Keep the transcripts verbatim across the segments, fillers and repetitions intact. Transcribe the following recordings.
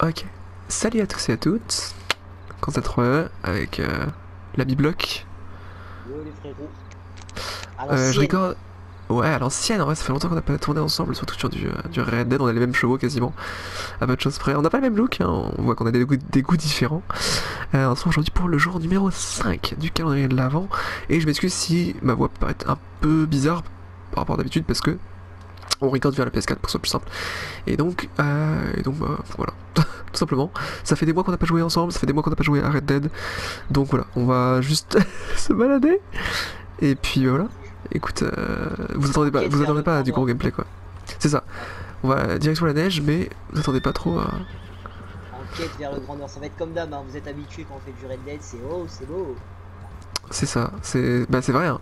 Ok, salut à tous et à toutes, quand ça te avec euh, l'ami Bloc. Euh, je rigole. Ouais, à l'ancienne, en vrai, ça fait longtemps qu'on n'a pas tourné ensemble, surtout sur du, euh, du Red Dead, on a les mêmes chevaux quasiment, à peu de choses près. On n'a pas le même look, hein. On voit qu'on a des goûts, des goûts différents. Euh, on se retrouve aujourd'hui pour le jour numéro cinq du calendrier de l'Avent, et je m'excuse si ma voix peut paraître un peu bizarre par rapport à d'habitude, parce que on regarde vers la P S quatre pour ça plus simple. Et donc, euh, et donc bah, voilà, tout simplement. Ça fait des mois qu'on n'a pas joué ensemble, ça fait des mois qu'on n'a pas joué à Red Dead. Donc voilà, on va juste se balader. Et puis bah, voilà, écoute, euh, vous attendez pas, vous attendez pas à du gros gameplay quoi. C'est ça, on va direction la neige, mais vous attendez pas trop à... Enquête vers le grand nord, ça va être comme d'hab, hein. Vous êtes habitués quand on fait du Red Dead, c'est oh, c'est beau. C'est ça, c'est bah, c'est vrai hein.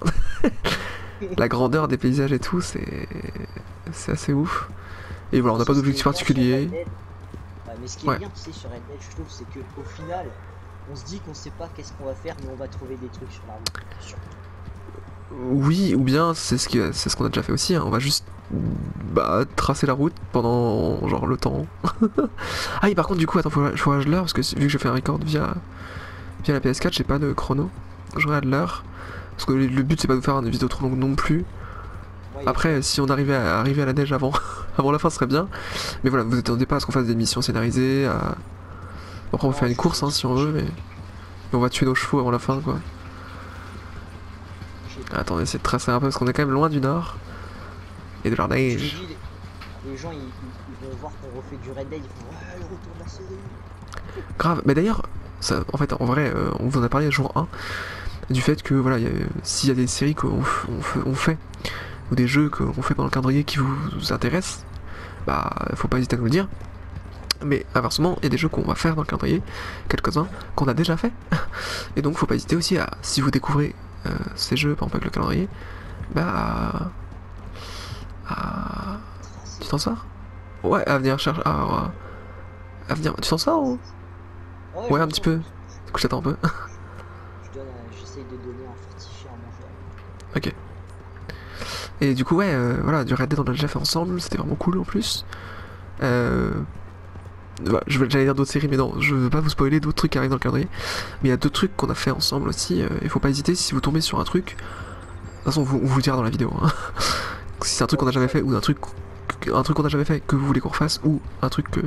La grandeur des paysages et tout, c'est c'est assez ouf. Et voilà, on n'a pas d'objectif particulier. Ouais, mais ce qui est ouais. bien, tu sais, sur Red Dead, je trouve, c'est que au final, on se dit qu'on sait pas qu'est-ce qu'on va faire, mais on va trouver des trucs sur la route. Sur... Oui, ou bien c'est ce que c'est ce qu'on a déjà fait aussi. Hein. On va juste bah, tracer la route pendant genre le temps. Ah, et par contre, du coup, attends, faut que je regarde l'heure parce que vu que je fais un record via via la P S quatre, j'ai pas de chrono. Je regarde l'heure. Parce que le but c'est pas de faire une vidéo trop longue non plus. Après si on arrivait à arriver à la neige avant avant la fin ce serait bien. Mais voilà, vous attendez pas à ce qu'on fasse des missions scénarisées, à... Après on va faire une course hein, si on veut mais... mais on va tuer nos chevaux avant la fin quoi. Attends, on va essayer de tracer un peu parce qu'on est quand même loin du nord. Et de la neige. Les gens ils, ils vont voir qu'on refait du Red Dead, ils vont voir le retour de la série. Grave, mais d'ailleurs, ça, en fait en vrai euh, on vous en a parlé jour un. Du fait que voilà, s'il y a des séries qu'on on, on fait, ou des jeux qu'on fait pendant le calendrier qui vous, vous intéressent, bah faut pas hésiter à nous le dire. Mais inversement, il y a des jeux qu'on va faire dans le calendrier, quelques-uns, qu'on a déjà fait. Et donc faut pas hésiter aussi à, si vous découvrez euh, ces jeux pendant le calendrier, bah à... Tu t'en sors? Ouais, à venir chercher... À, à venir... Tu t'en sors ou... Ouais, un petit peu. Du coup, j'attends un peu. De donner un fortifié à manger. Ok. Et du coup ouais euh, voilà, du Red Dead on a déjà fait ensemble, c'était vraiment cool en plus. Euh... Voilà, je vais déjà dire d'autres séries mais non, je veux pas vous spoiler d'autres trucs qui arrivent dans le calendrier. Mais il y a deux trucs qu'on a fait ensemble aussi, euh, et faut pas hésiter si vous tombez sur un truc. De toute façon vous, on vous le dira dans la vidéo. Hein. Si c'est un truc qu'on a jamais fait ou un truc un truc qu'on a jamais fait que vous voulez qu'on refasse ou un truc que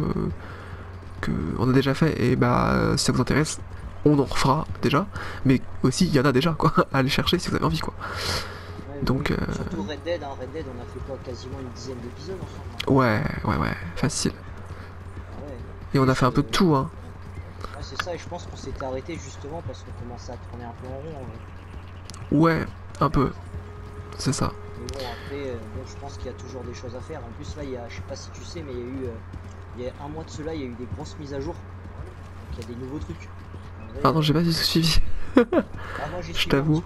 que on a déjà fait et bah si ça vous intéresse. On en refera déjà, mais aussi il y en a déjà quoi, à aller chercher si vous avez envie quoi. Ouais, donc euh... surtout Red Dead, hein, Red Dead on a fait quoi, quasiment une dizaine d'épisodes ensemble. Ouais, ouais, ouais, facile. Ouais. Et on a fait un peu de tout hein. Ouais, c'est ça, et je pense qu'on s'était arrêté justement parce qu'on commençait à tourner un peu en rond. Hein. Ouais, un peu, c'est ça. Mais bon, après, euh, bon, je pense qu'il y a toujours des choses à faire. En plus là, il y a, je sais pas si tu sais, mais il y a eu, euh, il y a un mois de cela, il y a eu des grosses mises à jour. Donc il y a des nouveaux trucs. Pardon, j'ai pas du tout suivi. Ah, moi, je t'avoue.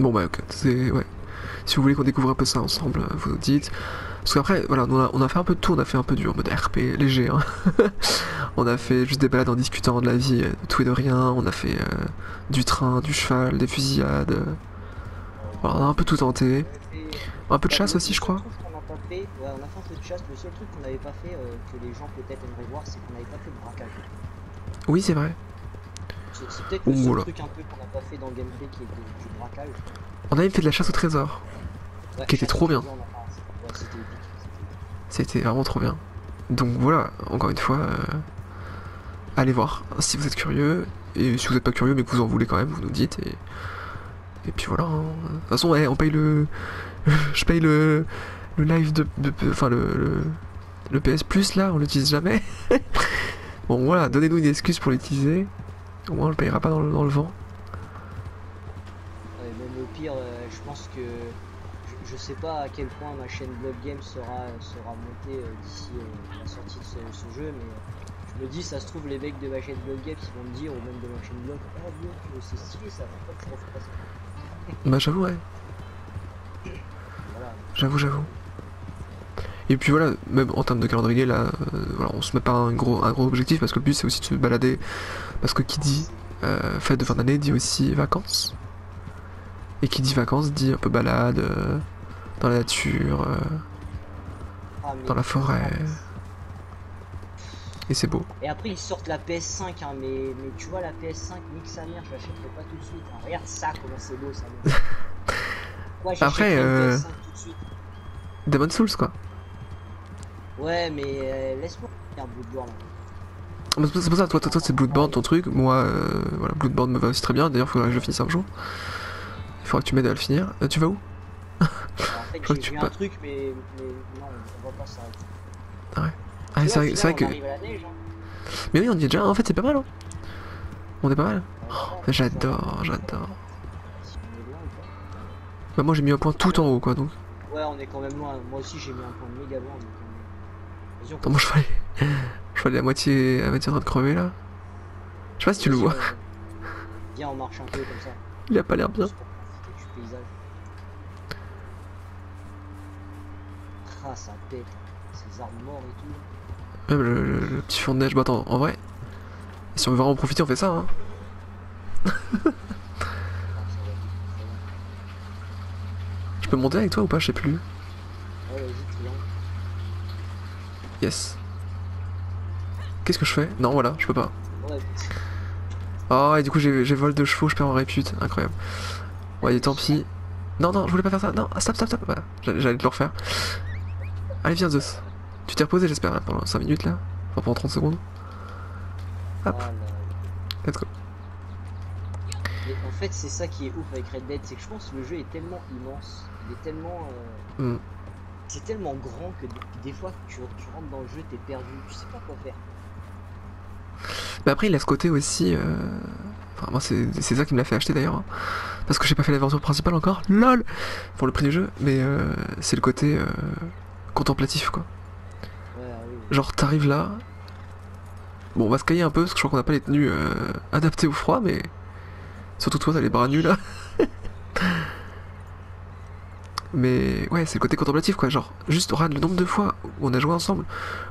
Bon bah ok, c'est... Ouais. Si vous voulez qu'on découvre un peu ça ensemble, vous nous dites. Parce qu'après, voilà, on a, on a fait un peu de tout, on a fait un peu du en mode R P léger. Hein. On a fait juste des balades en discutant de la vie, de tout et de rien. On a fait euh, du train, du cheval, des fusillades. Voilà, on a un peu tout tenté. Un peu de chasse aussi, je crois. Ouais, on a fait un peu de chasse, le seul truc qu'on n'avait pas fait, euh, que les gens peut-être aimeraient voir, c'est qu'on n'avait pas fait de braquage. Oui, c'est vrai. C'est peut-être le seul truc un peu qu'on n'a pas fait dans le gameplay qui est du braquage. On avait fait de la chasse au trésor, ouais, qui était trop bien. C'était ouais, vraiment trop bien. Donc voilà, encore une fois, euh, allez voir si vous êtes curieux, et si vous n'êtes pas curieux mais que vous en voulez quand même, vous nous dites, et, et puis voilà. Hein. De toute façon, ouais, on paye le... Je paye le... Le live de... Enfin le, le... Le P S Plus là, on l'utilise jamais. Bon voilà, donnez-nous une excuse pour l'utiliser. Au moins on le payera pas dans le, dans le vent. Ouais, même au pire, euh, je pense que... Je, je sais pas à quel point ma chaîne Blog Games sera, sera montée euh, d'ici euh, la sortie de ce, ce jeu, mais je me dis, ça se trouve, les mecs de ma chaîne Blog Games ils vont me dire, ou même de ma chaîne Blog, oh bon, c'est stylé ça, pourquoi tu refais pas ça? Bah j'avoue, ouais. Voilà. J'avoue, j'avoue. Et puis voilà, même en termes de calendrier là, euh, voilà, on se met pas un gros, un gros objectif parce que le but c'est aussi de se balader. Parce que qui dit euh, fête de fin d'année dit aussi vacances. Et qui dit vacances dit un peu balade, euh, dans la nature, euh, ah, dans la forêt. Et c'est beau. Et après ils sortent la P S cinq, hein, mais, mais tu vois la P S cinq, nique sa mère, je l'achèterai pas tout de suite. Hein. Regarde ça, comment c'est beau ça. Quoi, après, euh... P S cinq tout de suite. Demon Souls quoi. Ouais, mais euh, laisse-moi faire Bloodborne. Bah, c'est pour ça, toi, toi, toi c'est Bloodborne ton truc, moi, euh, voilà, Bloodborne me va aussi très bien, d'ailleurs faudra que je finisse un jour. Il faudra que tu m'aides à le finir. Euh, tu vas où? En fait, j'ai vu un truc, mais, mais non, on va pas s'arrêter. Ah ouais. Ah, c'est vrai, vrai que. Neige, hein. Mais oui, on y est déjà, en fait, c'est pas mal. Hein. On est pas mal. Oh, j'adore, j'adore. Bah, moi j'ai mis un point tout en haut, quoi, donc. Ouais, on est quand même loin. Moi aussi j'ai mis un point méga loin. Donc... Attends, moi je fallais. Je fallais la moitié, la moitié en train de crever là. Je sais pas si tu le vois. Viens, on marche un peu comme ça. Il a pas l'air bien. Ah, ça pète, ces armements et tout. Même le, le, le petit fond de neige, bah attends, en vrai, si on veut vraiment en profiter, on fait ça, hein. Je peux monter avec toi ou pas, je sais plus. Ouais, vas-y, tu viens. Yes. Qu'est-ce que je fais? Non, voilà, je peux pas. Ouais. Oh, et du coup, j'ai vol de chevaux, je perds en répute, incroyable. Ouais, et tant pis. Non, non, je voulais pas faire ça, non, stop, stop, stop, voilà, j'allais te le refaire. Allez viens Zeus, tu t'es reposé j'espère là pendant cinq minutes là, enfin pendant trente secondes. Hop, voilà. Let's go. Et en fait c'est ça qui est ouf avec Red Dead, c'est que je pense que le jeu est tellement immense, il est tellement... Euh... Mm. C'est tellement grand que des fois tu, tu rentres dans le jeu, t'es perdu, tu sais pas quoi faire. Mais après il a ce côté aussi... Euh... Enfin moi c'est ça qui me l'a fait acheter d'ailleurs, hein. Parce que j'ai pas fait l'aventure principale encore, lol, pour le prix du jeu, mais euh, c'est le côté... Euh... contemplatif quoi. Ouais, oui. Genre t'arrives là. Bon on va se cailler un peu parce que je crois qu'on a pas les tenues euh, adaptées au froid, mais surtout toi t'as les bras nus là. Mais ouais c'est le côté contemplatif quoi, genre juste regarde le nombre de fois où on a joué ensemble,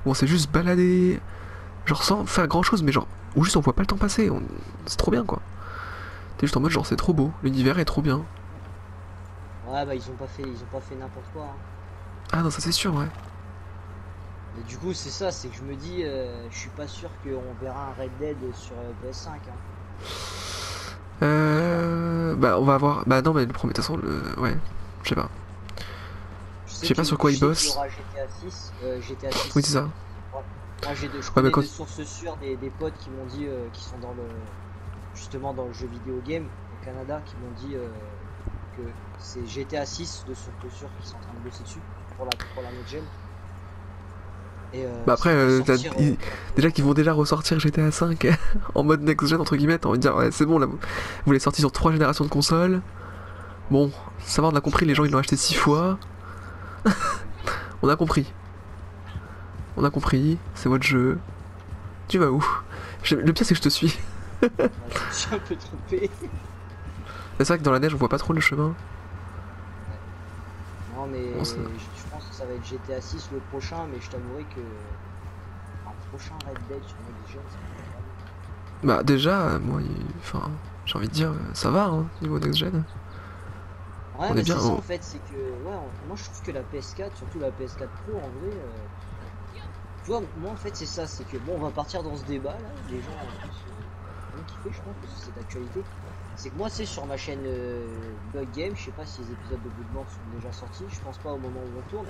où on s'est juste baladé, genre sans faire grand chose, mais genre où juste on voit pas le temps passer, on... c'est trop bien quoi. T'es juste en mode genre c'est trop beau, l'univers est trop bien. Ouais bah ils ont pas fait, ils ont pas fait n'importe quoi. Hein. Ah non ça c'est sûr ouais. Et du coup c'est ça, c'est que je me dis euh, je suis pas sûr qu'on verra un Red Dead sur euh, P S cinq. Hein. Euh... Bah on va avoir... Bah non mais le premier de toute façon le... Ouais, je sais pas. Je sais pas sur quoi il bosse. G T A six, euh, G T A six. Oui c'est ça. Ouais. Moi j'ai de... ouais, bah, quand... des sources sûres des, des potes qui m'ont dit euh, qui sont dans le... Justement dans le jeu vidéo game au Canada qui m'ont dit euh, que c'est G T A six de sources sûres qui sont en train de bosser dessus. Pour la, pour la next-gen. Et euh, bah après, euh, sortir, euh, déjà qu'ils vont déjà ressortir G T A cinq en mode next-gen, entre guillemets, on va dire, ouais, c'est bon, là, vous l'avez sorti sur trois générations de consoles. Bon, ça va, on a compris, les gens ils l'ont acheté six fois. On a compris. On a compris, c'est votre jeu. Tu vas où? Le pire, c'est que je te suis. Je suis un peu trompé. C'est vrai que dans la neige, on voit pas trop le chemin. Non, mais bon, ça... je pense que ça va être G T A six le prochain, mais je t'avouerai que un prochain Red Dead sur les jeunes, ça va être... Bah déjà, moi, il... enfin, j'ai envie de dire, ça va, hein, niveau next gen. Ouais, on mais c'est ça on... en fait, c'est que, ouais, on... moi je trouve que la P S quatre, surtout la P S quatre Pro, en vrai, euh... tu vois, moi en fait c'est ça, c'est que bon, on va partir dans ce débat là, les gens vont kiffer, je pense, parce que c'est d'actualité. C'est que moi c'est sur ma chaîne euh, Blog Games, je sais pas si les épisodes de Bloodborne sont déjà sortis, je pense pas au moment où on tourne,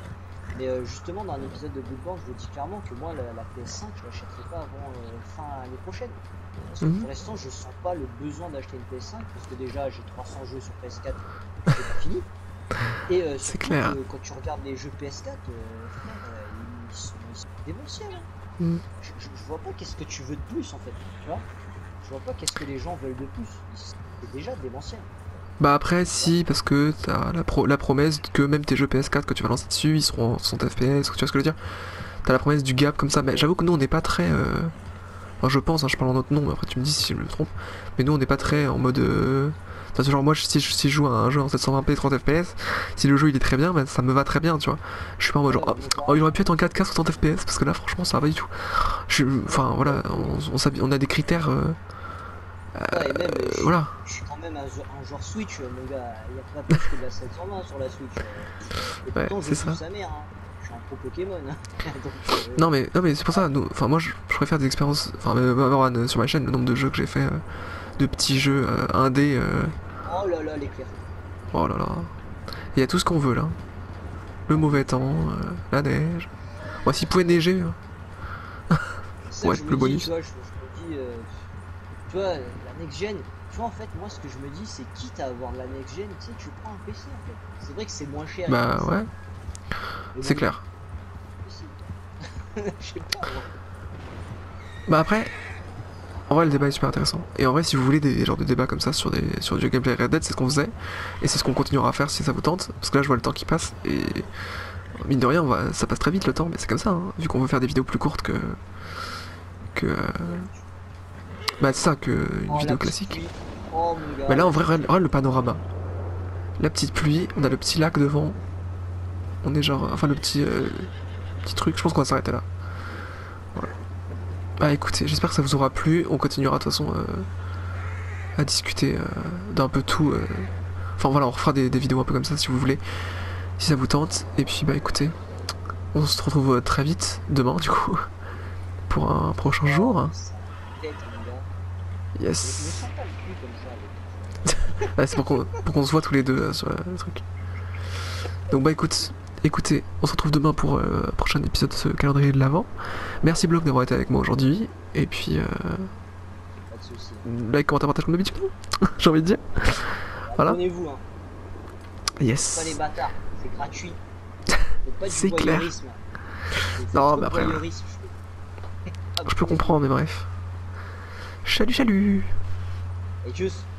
mais euh, justement dans un épisode de Bloodborne je vous dis clairement que moi la, la P S cinq je l'achèterai pas avant euh, fin l'année prochaine. Parce que mm-hmm. pour l'instant je sens pas le besoin d'acheter une P S cinq, parce que déjà j'ai trois cents jeux sur P S quatre, c'est pas fini. Et euh, surtout clair. Que, quand tu regardes les jeux P S quatre, euh, frère, euh, ils, sont, ils sont démentiels. Hein. Mm. Je, je, je vois pas qu'est-ce que tu veux de plus en fait, tu vois. Je vois pas qu'est-ce que les gens veulent de plus. Ils... déjà des anciens. Bah après si, parce que t'as la, pro la promesse que même tes jeux P S quatre que tu vas lancer dessus ils seront en soixante F P S, tu vois ce que je veux dire, t'as la promesse du gap comme ça, mais j'avoue que nous on n'est pas très euh... enfin je pense hein, je parle en notre nom mais après tu me dis si je me trompe, mais nous on n'est pas très en mode euh... enfin, genre moi si je, si je joue à un jeu en sept cent vingt p trente F P S, si le jeu il est très bien bah, ça me va très bien tu vois, je suis pas en mode genre oh, oh il aurait pu être en quatre K soixante F P S parce que là franchement ça va du tout, je enfin voilà on, on, on a des critères euh... Ouais, et même, euh, je, voilà. Je suis quand même un, un joueur Switch, mon gars. Il n'y a pas plus que de la sept cent vingt sur la Switch. Et pourtant, ouais, je joue sa mère. Hein. Je un pro Pokémon. Donc, euh... Non mais, non, mais c'est pour ça, nous, moi je, je préfère des expériences, enfin euh, sur ma chaîne, le nombre de jeux que j'ai fait, euh, de petits jeux euh, indés. Euh... Oh là là, l'éclair. Oh là là. Il y a tout ce qu'on veut là. Le mauvais temps, euh, la neige. Ouais, s'il pouvait neiger. Hein. Ça, ouais, le bonus. Toi, je, je me dis, euh, toi, la next-gen, tu vois en fait, moi ce que je me dis, c'est quitte à avoir de la next-gen, tu sais, tu prends un P C en fait. C'est vrai que c'est moins cher. Bah ouais. C'est clair. Je sais pas. Moi. Bah après, en vrai le débat est super intéressant. Et en vrai, si vous voulez des genres de débats comme ça sur, des, sur du gameplay Red Dead, c'est ce qu'on faisait. Et c'est ce qu'on continuera à faire si ça vous tente. Parce que là, je vois le temps qui passe. Et mine de rien, on va, ça passe très vite le temps, mais c'est comme ça. Hein, vu qu'on veut faire des vidéos plus courtes que... que euh... Bah c'est ça, qu'une oh, vidéo classique. Oh, bah là, en vrai, regarde le panorama. La petite pluie, on a le petit lac devant. On est genre... Enfin, le petit... Euh, petit truc, je pense qu'on va s'arrêter là. Voilà. Bah écoutez, j'espère que ça vous aura plu. On continuera de toute façon euh, à discuter euh, d'un peu tout. Euh... Enfin voilà, on refera des, des vidéos un peu comme ça si vous voulez. Si ça vous tente. Et puis bah écoutez, on se retrouve très vite, demain du coup, pour un prochain jour. Yes. Ah, c'est pour qu'on pour qu'on se voit tous les deux euh, sur euh, le truc. Donc bah écoute, écoutez, on se retrouve demain pour euh, un prochain épisode de ce calendrier de l'Avent. Merci Bloc d'avoir été avec moi aujourd'hui, et puis euh, pas de soucis. Like, commentaire, partage comme d'habitude, j'ai envie de dire. Voilà. Abonnez-vous, hein. Yes. Pas les bâtards, c'est gratuit. C'est clair. Non mais après, ouais. Je peux comprendre mais bref. Salut, salut. Et tchuss.